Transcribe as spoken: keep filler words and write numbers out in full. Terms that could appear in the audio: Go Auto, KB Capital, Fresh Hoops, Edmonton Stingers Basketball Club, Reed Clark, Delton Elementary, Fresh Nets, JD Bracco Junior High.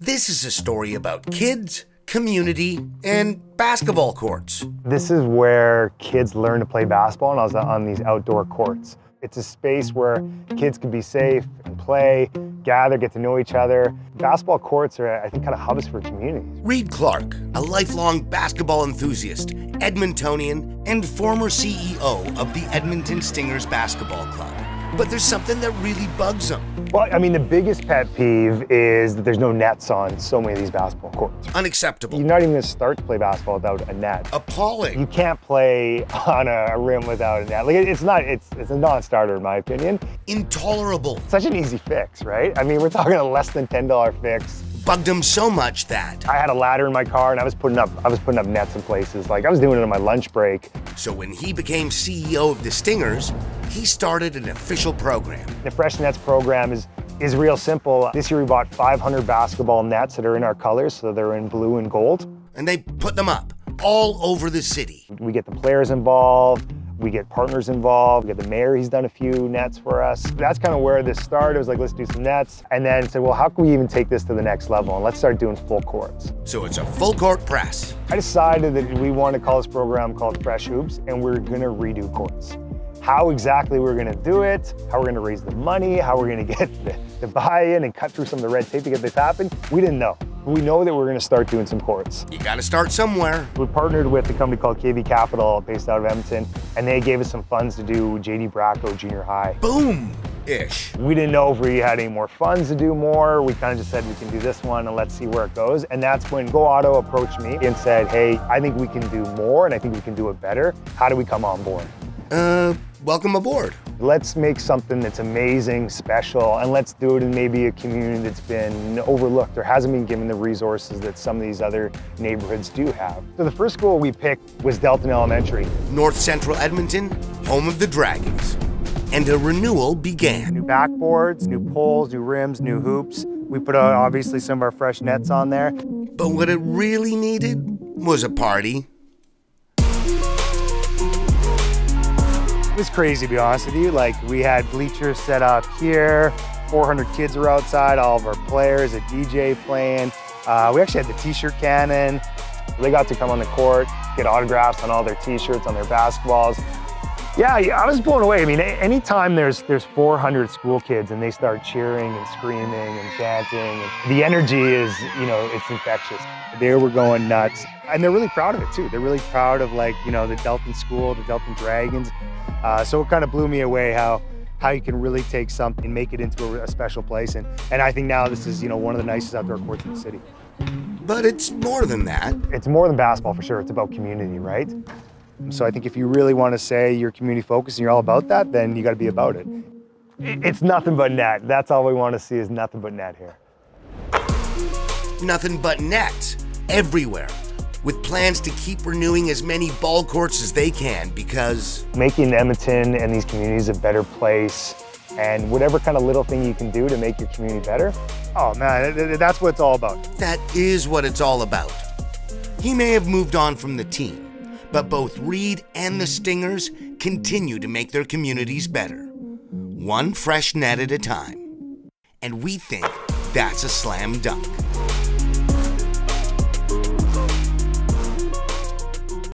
This is a story about kids, community, and basketball courts. This is where kids learn to play basketball, and I was on these outdoor courts. It's a space where kids can be safe and play, gather, get to know each other. Basketball courts are, I think, kind of hubs for communities. Reed Clark, a lifelong basketball enthusiast, Edmontonian, and former C E O of the Edmonton Stingers Basketball Club. But there's something that really bugs him. Well, I mean, the biggest pet peeve is that there's no nets on so many of these basketball courts. Unacceptable. You're not even gonna start to play basketball without a net. Appalling. You can't play on a rim without a net. Like, it's not, it's, it's a non-starter in my opinion. Intolerable. Such an easy fix, right? I mean, we're talking a less than ten dollar fix. Bugged him so much that I had a ladder in my car and I was putting up I was putting up nets in places. Like, I was doing it on my lunch break. So when he became C E O of the Stingers, he started an official program. The Fresh Nets program is is real simple. This year we bought five hundred basketball nets that are in our colors, so they're in blue and gold. And they put them up all over the city. We get the players involved. We get partners involved. We get the mayor, he's done a few nets for us. That's kind of where this started. It was like, let's do some nets. And then said, well, how can we even take this to the next level? And let's start doing full courts. So it's a full court press. I decided that we want to call this program called Fresh Hoops, and we're going to redo courts. How exactly we're going to do it, how we're going to raise the money, how we're going to get the, the buy-in and cut through some of the red tape to get this happen, we didn't know. We know that we're going to start doing some courts. You got to start somewhere. We partnered with a company called K B Capital based out of Edmonton, and they gave us some funds to do J D Bracco Junior High. Boom-ish. We didn't know if we had any more funds to do more. We kind of just said we can do this one and let's see where it goes. And that's when Go Auto approached me and said, hey, I think we can do more and I think we can do it better. How do we come on board? Uh, welcome aboard. Let's make something that's amazing, special, and let's do it in maybe a community that's been overlooked or hasn't been given the resources that some of these other neighborhoods do have. So the first school we picked was Delton Elementary. North Central Edmonton, home of the Dragons. And a renewal began. New backboards, new poles, new rims, new hoops. We put out obviously some of our fresh nets on there. But what it really needed was a party. It was crazy, to be honest with you. Like, we had bleachers set up here, four hundred kids were outside, all of our players, a D J playing. Uh, we actually had the t-shirt cannon. They got to come on the court, get autographs on all their t-shirts, on their basketballs. Yeah, I was blown away. I mean, anytime there's there's four hundred school kids and they start cheering and screaming and chanting, the energy is, you know, it's infectious. They were going nuts. And they're really proud of it too. They're really proud of, like, you know, the Delton School, the Delton Dragons. Uh, so it kind of blew me away how how you can really take something and make it into a, a special place. And, and I think now this is, you know, one of the nicest outdoor courts in the city. But it's more than that. It's more than basketball for sure. It's about community, right? So I think if you really want to say you're community focused and you're all about that, then you got to be about it. It's nothing but net. That's all we want to see is nothing but net here. Nothing but nets everywhere, with plans to keep renewing as many ball courts as they can, because making Edmonton and these communities a better place, and whatever kind of little thing you can do to make your community better, oh man, that's what it's all about. That is what it's all about. He may have moved on from the team, but both Reed and the Stingers continue to make their communities better, one fresh net at a time. And we think that's a slam dunk.